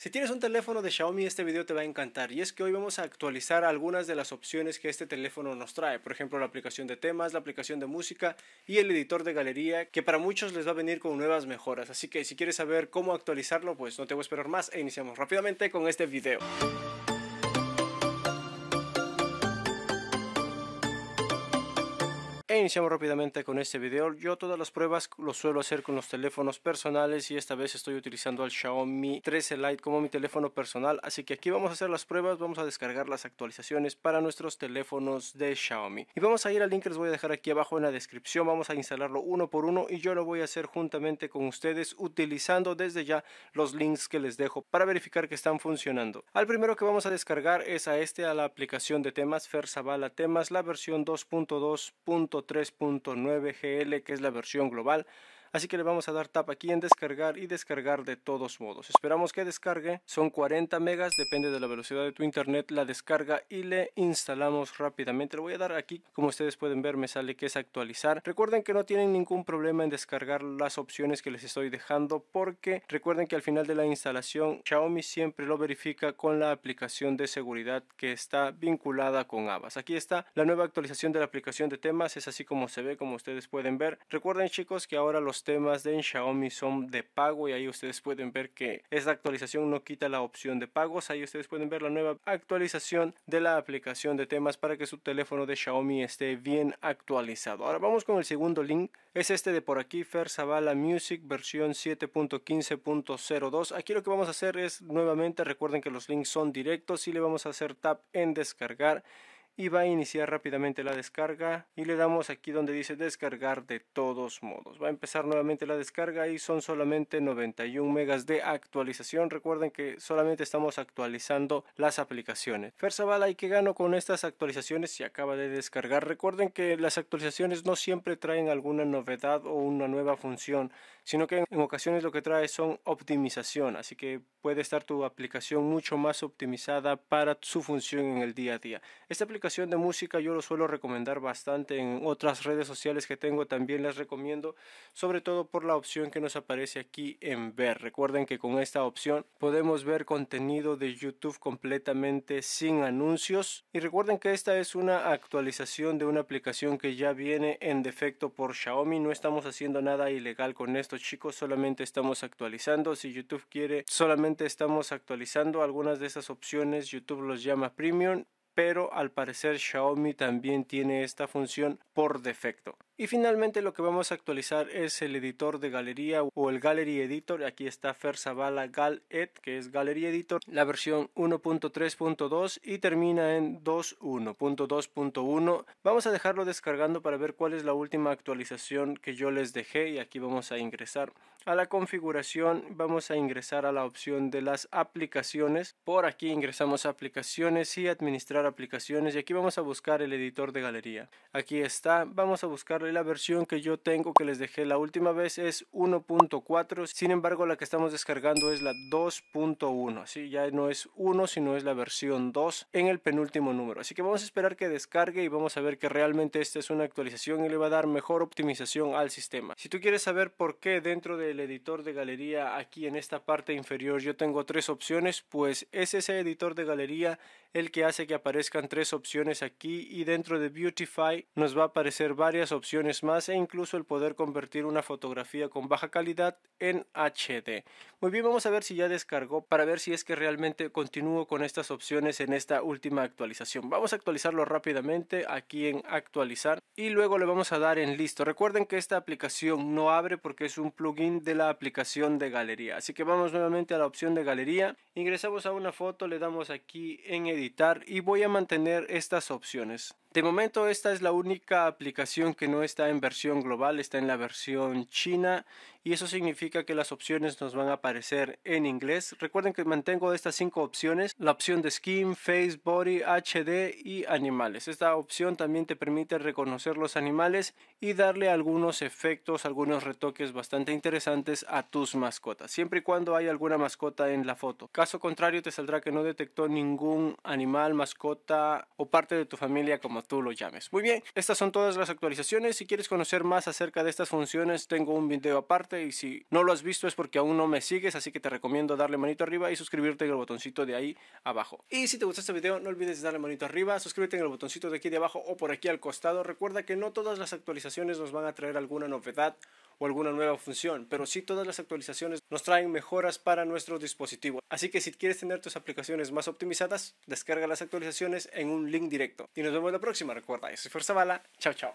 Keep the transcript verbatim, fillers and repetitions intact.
Si tienes un teléfono de Xiaomi, este video te va a encantar, y es que hoy vamos a actualizar algunas de las opciones que este teléfono nos trae, por ejemplo la aplicación de temas, la aplicación de música y el editor de galería, que para muchos les va a venir con nuevas mejoras, así que si quieres saber cómo actualizarlo, pues no te voy a esperar más e iniciamos rápidamente con este video. E iniciamos rápidamente con este video. Yo todas las pruebas lo suelo hacer con los teléfonos personales y esta vez estoy utilizando al Xiaomi trece Lite como mi teléfono personal, así que aquí vamos a hacer las pruebas, vamos a descargar las actualizaciones para nuestros teléfonos de Xiaomi y vamos a ir al link que les voy a dejar aquí abajo en la descripción. Vamos a instalarlo uno por uno y yo lo voy a hacer juntamente con ustedes, utilizando desde ya los links que les dejo para verificar que están funcionando. Al primero que vamos a descargar es a este, a la aplicación de temas FerZavalaThemes, la versión dos punto dos punto tres punto nueve G L, que es la versión global, así que le vamos a dar tap aquí en descargar y descargar de todos modos. Esperamos que descargue, son cuarenta megas, depende de la velocidad de tu internet la descarga, y le instalamos rápidamente. Le voy a dar aquí, como ustedes pueden ver me sale que es actualizar. Recuerden que no tienen ningún problema en descargar las opciones que les estoy dejando, porque recuerden que al final de la instalación Xiaomi siempre lo verifica con la aplicación de seguridad que está vinculada con Avast. Aquí está la nueva actualización de la aplicación de temas, es así como se ve, como ustedes pueden ver. Recuerden chicos que ahora los temas de Xiaomi son de pago y ahí ustedes pueden ver que esta actualización no quita la opción de pagos. Ahí ustedes pueden ver la nueva actualización de la aplicación de temas para que su teléfono de Xiaomi esté bien actualizado. Ahora vamos con el segundo link, es este de por aquí, FerZavalaMiMusic versión siete punto quince punto cero dos. Aquí lo que vamos a hacer es nuevamente, recuerden que los links son directos, y le vamos a hacer tap en descargar y va a iniciar rápidamente la descarga y le damos aquí donde dice descargar de todos modos. Va a empezar nuevamente la descarga y son solamente noventa y un megas de actualización. Recuerden que solamente estamos actualizando las aplicaciones. FerZavala, ¿y qué gano con estas actualizaciones? Si acaba de descargar, recuerden que las actualizaciones no siempre traen alguna novedad o una nueva función, sino que en ocasiones lo que trae son optimización, así que puede estar tu aplicación mucho más optimizada para su función en el día a día. Esta aplicación de música yo lo suelo recomendar bastante, en otras redes sociales que tengo también les recomiendo, sobre todo por la opción que nos aparece aquí en ver. Recuerden que con esta opción podemos ver contenido de YouTube completamente sin anuncios, y recuerden que esta es una actualización de una aplicación que ya viene en defecto por Xiaomi. No estamos haciendo nada ilegal con esto chicos, solamente estamos actualizando. Si YouTube quiere, solamente estamos actualizando algunas de esas opciones. YouTube los llama premium, pero al parecer Xiaomi también tiene esta función por defecto. Y finalmente lo que vamos a actualizar es el editor de galería o el Gallery Editor. Aquí está FerZavala-GalEd, que es Gallery Editor, la versión uno punto tres punto dos y termina en dos punto uno punto dos punto uno. Vamos a dejarlo descargando para ver cuál es la última actualización que yo les dejé, y aquí vamos a ingresar a la configuración, vamos a ingresar a la opción de las aplicaciones. Por aquí ingresamos a aplicaciones y administrar aplicaciones, y aquí vamos a buscar el editor de galería. Aquí está, vamos a buscar la versión que yo tengo que les dejé la última vez, es uno punto cuatro, sin embargo la que estamos descargando es la dos punto uno, ¿sí? Ya no es uno sino es la versión dos en el penúltimo número, así que vamos a esperar que descargue y vamos a ver que realmente esta es una actualización y le va a dar mejor optimización al sistema. Si tú quieres saber por qué dentro del editor de galería, aquí en esta parte inferior yo tengo tres opciones, pues es ese editor de galería el que hace que aparezcan tres opciones aquí, y dentro de Beautify nos va a aparecer varias opciones más, e incluso el poder convertir una fotografía con baja calidad en H D. Muy bien, vamos a ver si ya descargó para ver si es que realmente continúo con estas opciones en esta última actualización. Vamos a actualizarlo rápidamente aquí en actualizar y luego le vamos a dar en listo. Recuerden que esta aplicación no abre porque es un plugin de la aplicación de galería, así que vamos nuevamente a la opción de galería, ingresamos a una foto, le damos aquí en editar y voy a mantener estas opciones. De momento esta es la única aplicación que no está en versión global, está en la versión china, y eso significa que las opciones nos van a aparecer en inglés. Recuerden que mantengo estas cinco opciones, la opción de skin, face, body, H D y animales. Esta opción también te permite reconocer los animales y darle algunos efectos, algunos retoques bastante interesantes a tus mascotas, siempre y cuando hay alguna mascota en la foto. Caso contrario te saldrá que no detectó ningún animal, mascota o parte de tu familia como tú lo llames. Muy bien, estas son todas las actualizaciones. Si quieres conocer más acerca de estas funciones, tengo un video aparte. gusta, y si no lo has visto es porque aún no me sigues, así que te recomiendo darle manito arriba y suscribirte en el botoncito de ahí abajo. Y si te gustó este video, no olvides darle manito arriba, suscríbete en el botoncito de aquí de abajo o por aquí al costado. Recuerda que no todas las actualizaciones nos van a traer alguna novedad o alguna nueva función, pero sí todas las actualizaciones nos traen mejoras para nuestro dispositivo. Así que si quieres tener tus aplicaciones más optimizadas, descarga las actualizaciones en un link directo. Y nos vemos la próxima, recuerda, yo soy FerZavala, chao chao.